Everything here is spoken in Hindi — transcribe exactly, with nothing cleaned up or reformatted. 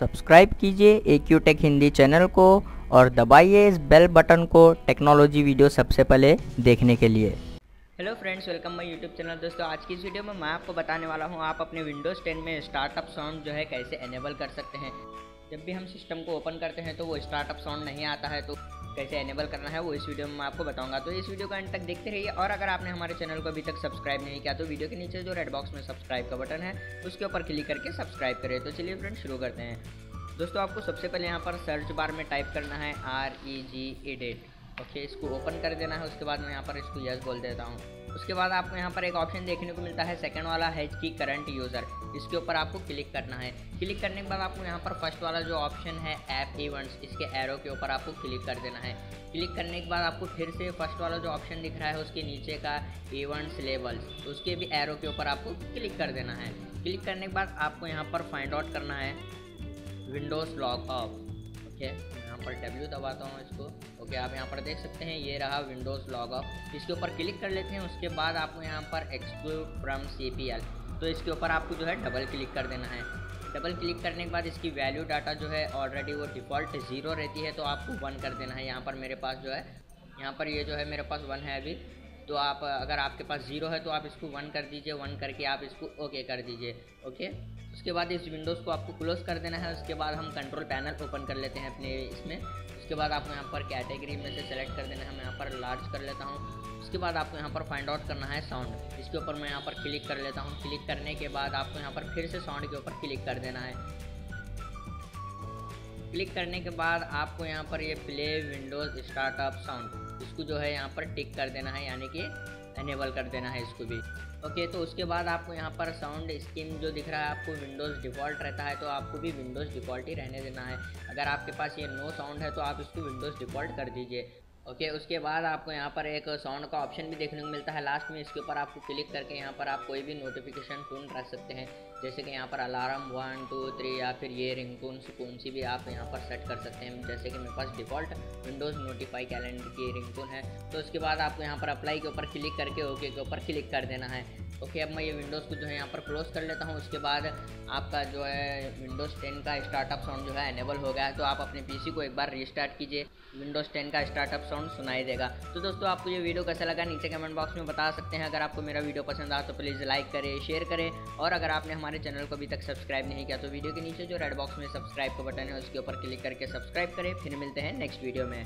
सब्सक्राइब कीजिए A Q tech Hindi channel को और दबाइए इस बेल बटन को टेक्नोलॉजी वीडियो सबसे पहले देखने के लिए। Hello friends, welcome my YouTube channel. दोस्तों, आज की इस वीडियो में मैं आपको बताने वाला हूं आप अपने विंडोज़ टेन में स्टार्टअप साउंड जो है कैसे एनेबल कर सकते हैं। जब भी हम सिस्टम को ओपन करते हैं तो वो स्टार्टअप साउंड नहीं आता है, तो कैसे एनेबल करना है वो इस वीडियो में मैं आपको बताऊंगा। तो इस वीडियो का अंत तक देखते रहिए। और अगर आपने हमारे चैनल को अभी तक सब्सक्राइब नहीं किया तो वीडियो के नीचे जो रेड बॉक्स में सब्सक्राइब का बटन है उसके ऊपर क्लिक करके सब्सक्राइब करें। तो चलिए फ्रेंड्स शुरू करते हैं। दोस्तों, आपको सबसे पहले यहाँ पर सर्च बार में टाइप करना है R E G edit. Okay, इसको ओपन कर देना है। उसके बाद मैं यहाँ पर इसको यस बोल देता हूँ। उसके बाद आपको यहाँ पर एक ऑप्शन देखने को मिलता है, सेकंड वाला है कि करंट यूज़र। इसके ऊपर आपको क्लिक करना है। क्लिक करने के बाद आपको यहाँ पर फर्स्ट वाला जो ऑप्शन है ऐप इवेंट्स, इसके एरो के ऊपर आपको क्लिक कर देना है। क्लिक करने के बाद आपको फिर से फर्स्ट वाला जो ऑप्शन दिख रहा है उसके नीचे का इवेंट्स लेवल्स, उसके भी एरो के ऊपर आपको क्लिक कर देना है। क्लिक करने के बाद आपको यहाँ पर फाइंड आउट करना है विंडोज़ लॉग ऑफ। ओके, पर डब्ल्यू दबाता हूँ इसको। ओके, आप यहाँ पर देख सकते हैं ये रहा विंडोज़ लॉग ऑफ। इसके ऊपर क्लिक कर लेते हैं। उसके बाद आपको यहाँ पर exclude from C P L, तो इसके ऊपर आपको जो है डबल क्लिक कर देना है। डबल क्लिक करने के बाद इसकी वैल्यू डाटा जो है ऑलरेडी वो डिफ़ॉल्ट ज़ीरो रहती है, तो आपको वन कर देना है। यहाँ पर मेरे पास जो है यहाँ पर ये जो है मेरे पास वन है अभी, तो आप अगर आपके पास ज़ीरो है तो आप इसको वन कर दीजिए। वन करके आप इसको ओके कर दीजिए। ओके, उसके बाद इस विंडोज़ को आपको क्लोज़ कर देना है। उसके बाद हम कंट्रोल पैनल ओपन कर लेते हैं अपने इसमें। उसके बाद आपको यहाँ पर कैटेगरी में से सेलेक्ट कर देना है। मैं यहाँ पर लार्ज कर लेता हूँ। उसके बाद आपको यहाँ पर फाइंड आउट करना है साउंड। इसके ऊपर मैं यहाँ पर क्लिक कर लेता हूँ। क्लिक करने के बाद आपको यहाँ पर फिर से साउंड के ऊपर क्लिक कर देना है। क्लिक करने के बाद आपको यहाँ पर ये प्ले विंडोज़ स्टार्टअप साउंड, इसको जो है यहाँ पर टिक कर देना है, यानी कि एनेबल कर देना है इसको भी। ओके, तो उसके बाद आपको यहाँ पर साउंड स्कीम जो दिख रहा है आपको विंडोज़ डिफ़ॉल्ट रहता है, तो आपको भी विंडोज़ डिफ़ॉल्ट ही रहने देना है। अगर आपके पास ये नो साउंड है तो आप इसको विंडोज़ डिफ़ॉल्ट कर दीजिए। ओके, उसके बाद आपको यहाँ पर एक साउंड का ऑप्शन भी देखने को मिलता है लास्ट में। इसके ऊपर आपको क्लिक करके यहाँ पर आप कोई भी नोटिफिकेशन टून रख सकते हैं, जैसे कि यहाँ पर अलार्म वन टू थ्री या फिर ये रिंगटोन कौन सी भी आप यहाँ पर सेट कर सकते हैं। जैसे कि मेरे पास डिफ़ॉल्ट विंडोज़ नोटिफाई कैलेंडर की रिंगटोन है। तो उसके बाद आपको यहाँ पर अप्लाई के ऊपर क्लिक करके ओके के ऊपर क्लिक कर देना है। ओके, अब मैं ये विंडोज़ को जो है यहाँ पर क्लोज़ कर लेता हूँ। उसके बाद आपका जो है विंडोज़ टेन का स्टार्टअप साउंड जो है एनेबल हो गया है। तो आप अपने पीसी को एक बार रीस्टार्ट कीजिए, विंडोज़ टेन का स्टार्टअप साउंड सुनाई देगा। तो दोस्तों, आपको ये वीडियो कैसा लगा नीचे कमेंट बॉक्स में बता सकते हैं। अगर आपको मेरा वीडियो पसंद आया तो प्लीज़ लाइक करें, शेयर करें। और अगर आपने हमारे चैनल को अभी तक सब्सक्राइब नहीं किया तो वीडियो के नीचे जो रेड बॉक्स में सब्सक्राइब का बटन है उसके ऊपर क्लिक करके सब्सक्राइब करें। फिर मिलते हैं नेक्स्ट वीडियो में।